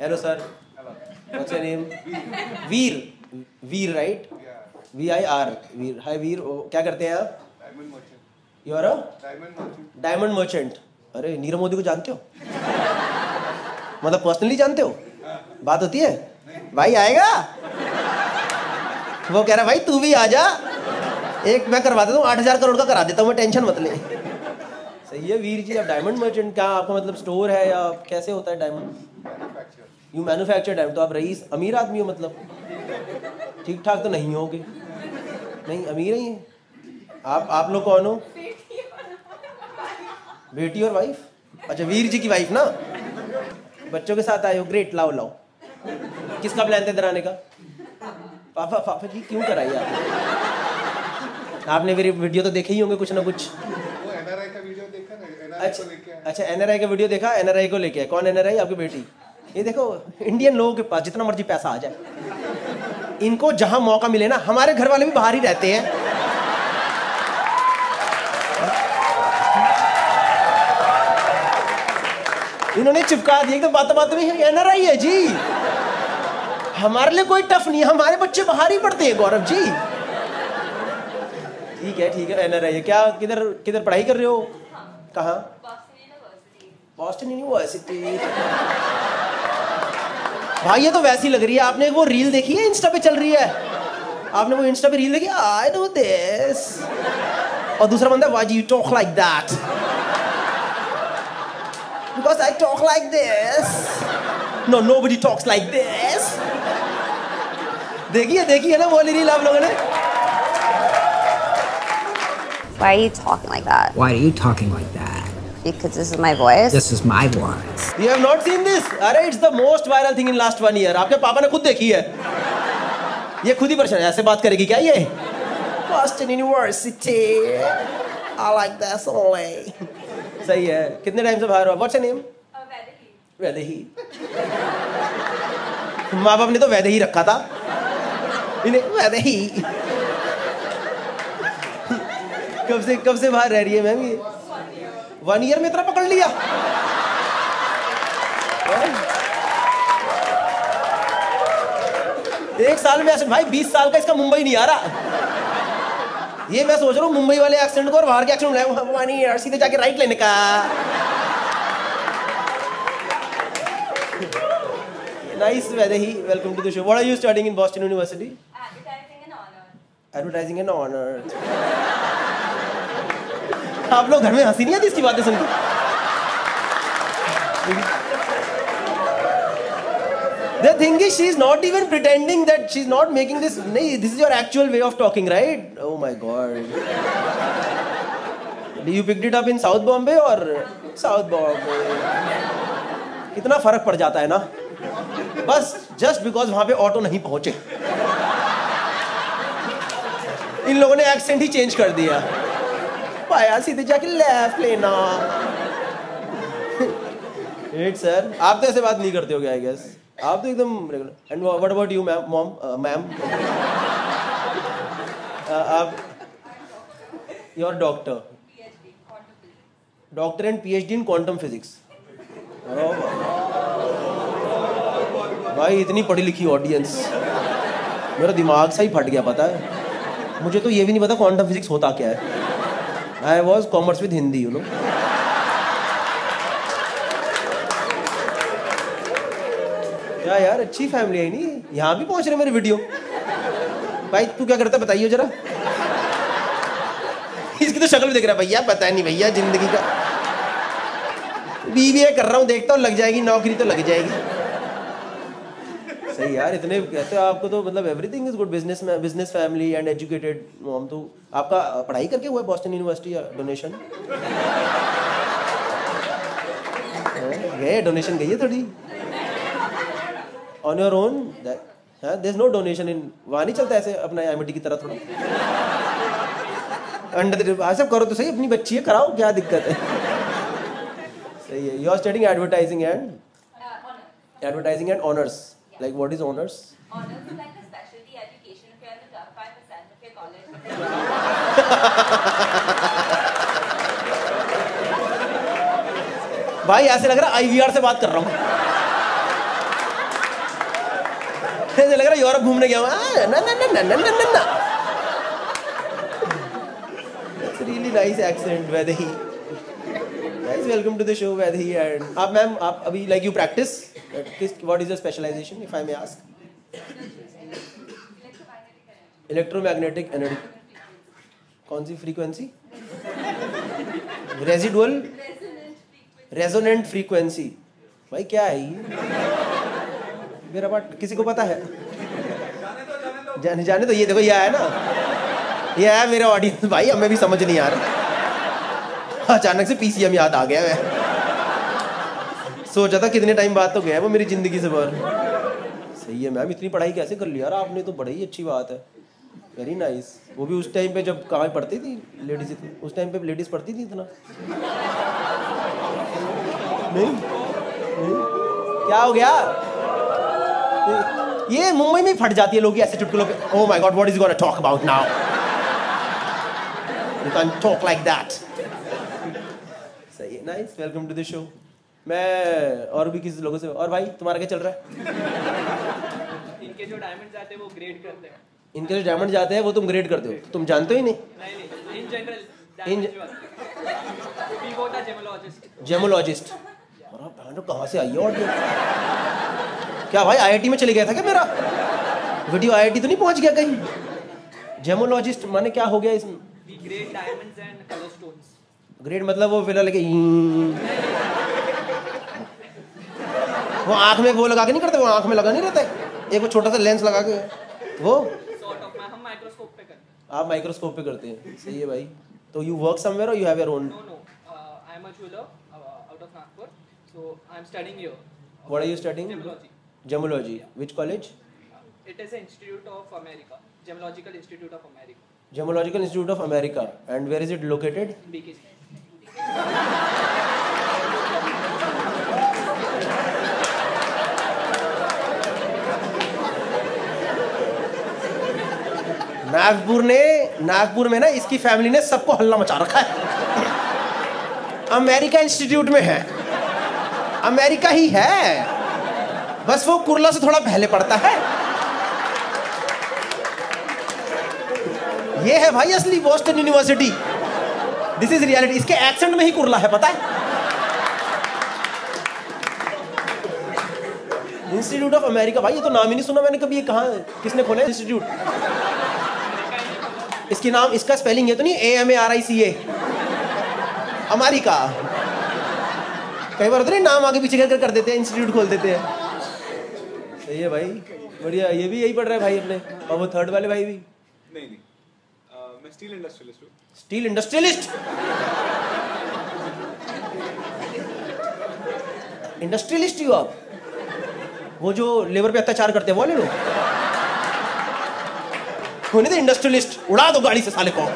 Hello sir. Hello. What's your name? Veer. Veer, right? V-I-R. Veer. Hi Veer. क्या करते हैं आप? Diamond merchant. You are a? Diamond merchant. Diamond merchant. अरे नीरव मोदी को जानते हो? मतलब पर्सनली जानते हो? बात होती है? भाई आएगा? वो कह रहा भाई तू भी आ जा, एक मैं करवा देता हूँ 8,000 करोड़ का करा देता हूँ मैं, टेंशन मत ले। सही है वीर जी। आप डायमंड मर्चेंट क्या आपका मतलब स्टोर है या कैसे होता है डायमंड? You manufacture diamond. तो आप रईस अमीर आदमी हो मतलब, ठीक ठाक तो नहीं होगे? नहीं अमीर ही हैं आप लोग। कौन हो? बेटी और वाइफ। अच्छा वीर जी की वाइफ ना। बच्चों के साथ आए हो, ग्रेट, लाओ लाओ। किसका प्लान था इधर आने का? पापा। पापा जी क्यों कराई आपने मेरी वीडियो तो देखे ही होंगे कुछ ना कुछ। वो एनआरआई का वीडियो देखा ना, एनआरआई को लेके आया। अच्छा एनआरआई का वीडियो देखा, एनआरआई को लेके आया। कौन एनआरआई? आपकी बेटी। ये देखो इंडियन लोगों के पास जितना मर्जी पैसा आ जाए, इनको जहां मौका मिले ना, हमारे घर वाले भी बाहर ही रहते हैं। इन्होंने चिपका दिया एकदम बात में, एनआरआई है जी। हमारे लिए कोई टफ नहीं है, हमारे बच्चे बाहर ही पढ़ते हैं गौरव जी। ठीक है ठीक है। एनआरआई क्या किधर किधर पढ़ाई कर रहे हो? कहाँ? Boston university. भाई ये तो वैसी लग रही है। आपने वो रील देखी है इंस्टा पे चल रही है? आपने वो इंस्टा पे रील देखी? I do this. और दूसरा बंदा, why do you talk like that? Because I talk like this. No nobody talks like this. देखी है ना वो रील आप लोगों ने? Why are you talking like that? Why are you talking like that? Because this is my voice. This is my voice. You have not seen this? अरे it's the most viral thing in last 1 year. आपके पापा ने खुद देखी है। ये खुद ही परेशान है, ऐसे बात करेगी क्या ये? Boston University. I like that only. सही है। कितने टाइम से बाहर हो? What's your name? वैदेही। माँ बाप ने तो वैदेही रखा था इन्हें, वैदेही। कब से बाहर रह रही है मैम ये? 1 ईयर में इतना पकड़ लिया? एक साल में ऐसे भाई 20 साल का इसका मुंबई नहीं आ रहा। ये मैं सोच रहा हूँ मुंबई वाले एक्सेंट को और बाहर के एक्सेंट में 1 ईयर सीधे जाके राइट लेने का। Nice Vaidehi, welcome to the show. What are you studying in Boston University? Advertising and honors. Advertising and honors. आप लोग घर में हंसी नहीं आती इसकी बातें सुनकर? The thing is, she's not even pretending that she's not making this. नहीं, this is your actual way of talking, right? Oh my God. You picked it up in South Bombay or South Bombay? कितना फर्क पड़ जाता है ना? बस just because वहां पे ऑटो नहीं पहुंचे इन लोगों ने एक्सेंट ही चेंज कर दिया। पाया सीधे जाके लेफ्ट लेना। Great sir, आप तो ऐसे बात नहीं करते हो आई गेस, आप तो एकदम regular. And what about you ma'am? Ma'am आप your doctor, doctor and PhD in quantum physics. भाई इतनी पढ़ी लिखी ऑडियंस, मेरा दिमाग सा ही फट गया पता है। मुझे तो ये भी नहीं पता क्वांटम फिजिक्स होता क्या है। I was commerce with Hindi you know. क्या यार अच्छी फैमिली है। नहीं यहाँ भी पहुँच रहे मेरे वीडियो। भाई तू क्या करता बताइए जरा। इसकी तो शक्ल भी देख रहा है। भैया पता नहीं भैया जिंदगी का BBA कर रहा हूँ, देखता हूँ लग जाएगी नौकरी तो लग जाएगी। सही यार इतने कहते हो आपको तो मतलब everything is good. Business family and educated mom. तो आपका पढ़ाई करके हुआ है बॉस्टन यूनिवर्सिटी या डोनेशन? गए डोनेशन गई है थोड़ी on your own? There is no donation in वहाँ नहीं चलता ऐसे अपना IIT की तरह थोड़ा अंडर। आज सब करो तो सही, अपनी बच्ची है कराओ, क्या दिक्कत है। सही है। You are studying advertising and honours. Like what is honors? Honors is like a specialty education if you're in the top 5% of your college. भाई ऐसे लग रहा है IVR से बात कर रहा हूँ। ऐसे लग रहा है यूरोप घूमने गया हूँ। ना ना ना ना ना ना it's really nice accent Vaidehi. Guys welcome to the show Vaidehi. And आप मैम आप अभी like you practice what is your specialisation if I may ask? Electromagnetic energy. कौन सी फ्रीक्वेंसी? Residual resonant frequency. भाई क्या है ये? मेरा बात किसी को पता है? जाने तो ये देखो ये आया ना, ये आया मेरा ऑडियंस। भाई हमें भी समझ नहीं आ रहा, अचानक से पीसीएम याद आ गया। मैं सोचा था कितने टाइम बाद तो गया वो मेरी जिंदगी से बाहर। सही है मैम, इतनी पढ़ाई कैसे कर ली यार आपने? तो बड़ी ही अच्छी बात है, वेरी नाइस। वो भी उस टाइम पे जब कहाँ पढ़ती थी लेडीज? उस टाइम पे लेडीज पढ़ती थी इतना नहीं? क्या हो गया? ये मुंबई में फट जाती है लोग ऐसे चुटकुलों पे। Oh my God, what is gonna talk about now? You can talk like that. सही है, nice. Welcome to the show. मैं और भी किसी लोगों से। और भाई तुम्हारा क्या चल रहा है? इनके जो डायमंड जाते हैं वो ग्रेड करते हैं। इनके जो डायमंड जाते हैं वो तुम ग्रेड करते हो? तुम जानते हो ही नहीं। In general gemmologist. कहाँ से आई है ऑडियो? क्या भाई आईआईटी में चले गया था क्या मेरा वीडियो? आईआईटी तो नहीं पहुंच गया कहीं? जेमोलॉजिस्ट माने क्या हो गया इसमें? Grade diamonds and colour stones. Grade मतलब वो फिलहाल के वो आंख में वो लगा के नहीं करते? वो आंख में लगा नहीं रहता एक वो छोटा सा लेंस लगा के वो सॉर्ट ऑफ। हम माइक्रोस्कोप पे करते हैं। आप माइक्रोस्कोप पे करते हैं, सही है भाई। तो यू वर्क समवेयर और you have your own? No, I am a jeweller out of Nagpur. So I'm studying here. What are you studying? Gemology. Gemology. Yeah. Which college? It is an Institute of America. Gemological Institute of America. Gemological Institute of America. And where is it located? BKC. Nagpur में ना इसकी family ने सबको हल्ला मचा रखा है। America institute में है, अमेरिका ही है, बस वो कुरला से थोड़ा पहले पड़ता है। ये है भाई असली Boston university. This is reality. इसके एक्सेंट में ही कुरला है, पता है? Institute of America. भाई ये तो नाम ही नहीं सुना मैंने कभी। ये कहाँ किसने खोला इंस्टीट्यूट? इसके नाम इसका स्पेलिंग है तो नहीं AMARICA अमेरिका। कई बार होता है नाम आगे पीछे कर देते हैं, इंस्टीट्यूट खोल देते हैं। सही है भाई, बढ़िया। ये भी यही पढ़ रहा है भाई अपने? और वो थर्ड वाले भाई भी? नहीं नहीं, मैं स्टील इंडस्ट्रियलिस्ट हूँ। Steel industrialist? इंडस्ट्रियलिस्ट ही आप? वो जो लेबर पे अत्याचार करते हैं वो वाले लोग? वो नहीं थे इंडस्ट्रियलिस्ट? उड़ा दो गाड़ी से साले को,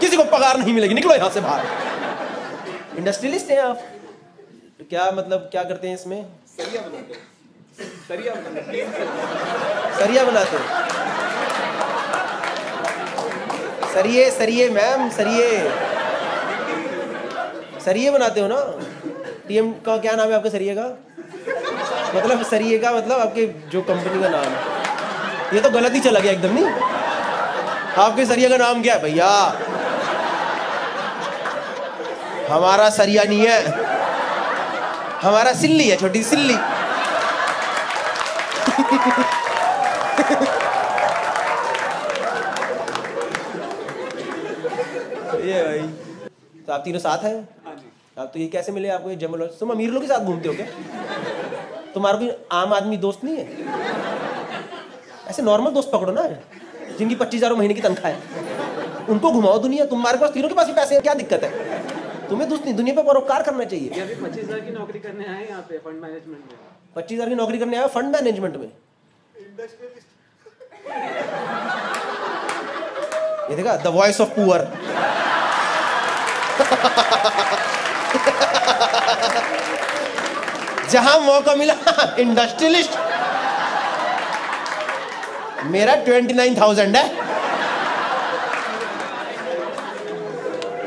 किसी को पगार नहीं मिलेगी, निकलो यहाँ से बाहर। इंडस्ट्रियलिस्ट हैं आप? क्या मतलब क्या करते हैं इसमें? सरिया बनाते हैं। सरिया बनाते हैं। सरिये सरिये मैम, सरिये सरिये बनाते हो ना? टीएम का क्या नाम है आपके सरिये का? मतलब सरिये का मतलब आपके जो कंपनी का नाम है। ये तो गलत ही चला गया एकदम। नहीं, आपके सरिये का नाम क्या है भैया? हमारा सरिया नहीं है, हमारा सिल्ली है, छोटी सिल्ली। ये भाई, तो आप तीनों साथ हैं? हाँ जी। आप तो ये कैसे मिले आपको ये जेमोलॉजिस्ट? तुम अमीर लोग के साथ घूमते हो क्या? तुम्हारा कोई आम आदमी दोस्त नहीं है? ऐसे नॉर्मल दोस्त पकड़ो ना जिनकी 25,000 महीने की तनख्वाह है, उनको घुमाओ दुनिया। तुम्हारे पास तीनों के पास भी पैसे हैं, क्या दिक्कत है? तुम्हें दोस्त नहीं, दुनिया पे परोपकार करना चाहिए। ये अभी 25,000 की नौकरी करने आए यहाँ पे फंड मैनेजमेंट में। 25,000 की नौकरी करने आए फंड मैनेजमेंट में? ये देखा द वॉइस ऑफ पुअर। जहां मौका मिला इंडस्ट्रियलिस्ट। मेरा 29,000 है,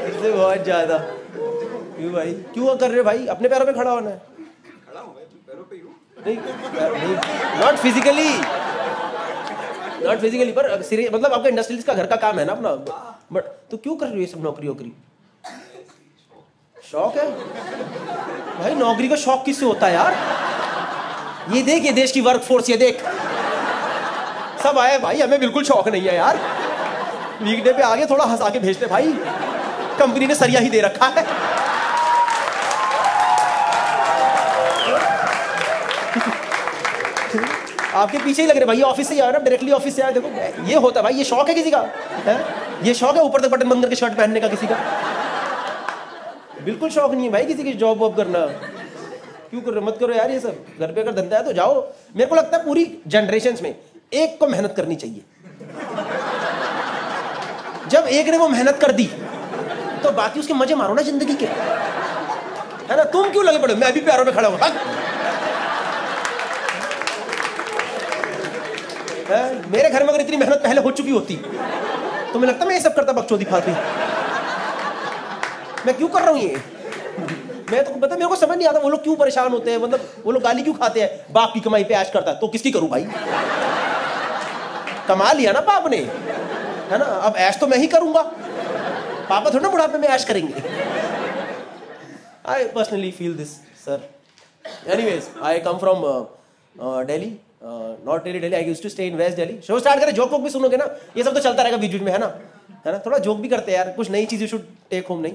इससे बहुत ज्यादा। क्यों भाई, क्यों कर रहे हो भाई? अपने पैरों पे खड़ा होना है। खड़ा हूं भाई, पैरों पे ही हूं। नहीं, नॉट फिजिकली, नॉट फिजिकली पर मतलब आपका इंडस्ट्रियलिस्ट का घर का काम है ना अपना, बट तो क्यों कर रहे हो ये सब नौकरी वोकरी? शौक है भाई, नौकरी का शौक किससे होता है यार? ये देख, ये देश की वर्क फोर्स, ये देख सब आए भाई, हमें बिल्कुल शौक नहीं है यार। वीकडे पे आगे थोड़ा हंसा के भेजते भाई, कंपनी ने सरिया ही दे रखा है। आपके पीछे ही लग रहे भाई, ऑफिस से ही आ रहा, डायरेक्टली ऑफिस से आया। देखो ये होता भाई, ये शौक है किसी का है? ये शौक है ऊपर तक बटन बंद करके शर्ट पहनने का किसी का? बिल्कुल शौक नहीं है भाई किसी की जॉब वॉब करना। क्यों कर रहे? मत करो यार ये सब, घर पे अगर धंधा है तो जाओ। मेरे को लगता है पूरी जनरेशन में एक को मेहनत करनी चाहिए। जब एक ने वो मेहनत कर दी तो बाकी उसके मजे मारो ना जिंदगी के, है ना? तुम क्यों लगे पड़े हो? मैं अभी पैरों पे खड़ा हूँ। मेरे घर में अगर इतनी मेहनत पहले हो चुकी होती तो मैं लगता मैं ये सब करता बकचोदी फालतू। मैं क्यों कर रहा हूँ ये? मैं तो पता, मेरे को समझ नहीं आता वो लोग क्यों परेशान होते हैं, मतलब वो लोग गाली क्यों खाते हैं? बाप की कमाई पे ऐश करता है तो किसकी करूँ भाई? कमा लिया ना बाप ने, है ना? अब ऐश तो मैं ही करूँगा, पापा थोड़ा ना बुढ़ापे में ऐश करेंगे। I personally feel this sir. Anyways, I come from Delhi, not really Delhi, I used to stay in west Delhi. Show start करें, जोक वोक भी सुनोगे ना, ये सब तो चलता रहेगा बीच बीच में, है ना? है ना, थोड़ा जोक भी करते हैं यार, कुछ नई चीज़ यू शुड टेक होम। नहीं,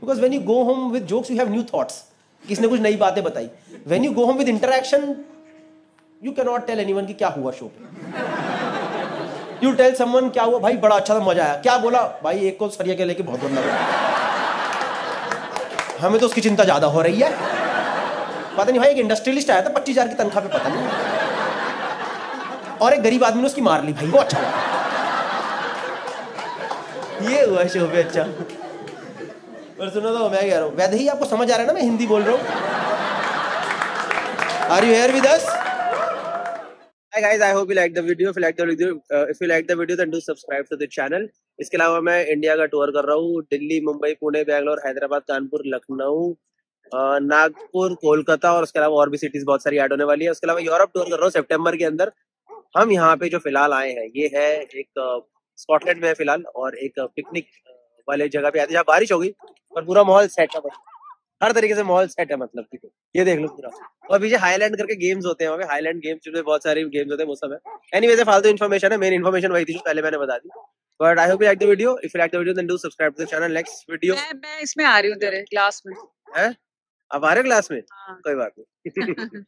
because when you go home with jokes you have new thoughts, किसने कुछ नई बातें बताई। When you go home with interaction you can not tell anyone कि क्या हुआ शो पे। You tell someone क्या हुआ भाई, बड़ा अच्छा था, मजा आया, क्या बोला भाई? एक को सरिया के लेके बहुत बदला, हमें तो उसकी चिंता ज्यादा हो रही है। पता नहीं भाई, एक इंडस्ट्रियलिस्ट आया था 25,000 की तनख्वाह पे, पता नहीं, और एक गरीब आदमी ने उसकी मार ली भाई, वो अच्छा हुआ। ये हुआ शो पे। अच्छा पर सुनो तो, मैं कह रहा हूँ वैसे ही आपको समझ आ रहा है ना, मैं हिंदी बोल रहा हूँ। Are you here with us? Hi guys, I hope you liked the video. If you liked the video, then do subscribe to the channel. इसके अलावा मैं इंडिया का टूर कर रहा हूँ, दिल्ली, मुंबई, पुणे, बैंगलोर, हैदराबाद, कानपुर, लखनऊ, नागपुर, कोलकाता, और उसके अलावा और भी सिटीज बहुत सारी ऐड होने वाली है। उसके अलावा यूरोप टूर कर रहा हूँ सितंबर के अंदर। हम यहाँ पे जो फिलहाल आए हैं ये है एक स्कॉटलैंड में है फिलहाल, और एक पिकनिक वाले जगह पे आते हैं जहाँ बारिश होगी और पूरा माहौल सेट है, हर तरीके से माहौल सेट है, मतलब ठीक है, ये देख लो पूरा। और पीछे हाईलैंड करके गेम्स होते हैं वहाँ पे, हाईलैंड गेम्स जिसमें बहुत सारे गेम्स होते हैं, वो सब है। एनीवेज, फालतू इन्फॉर्मेशन है, मेन इन्फॉर्मेशन वही थी जो पहले मैंने बता दी। But I hope you like the video, if you like the video then do subscribe to the channel. Next video मैं इसमें आ रही हूँ तेरे क्लास में। हैं, अब आ रहे हो क्लास में? कोई बात नहीं।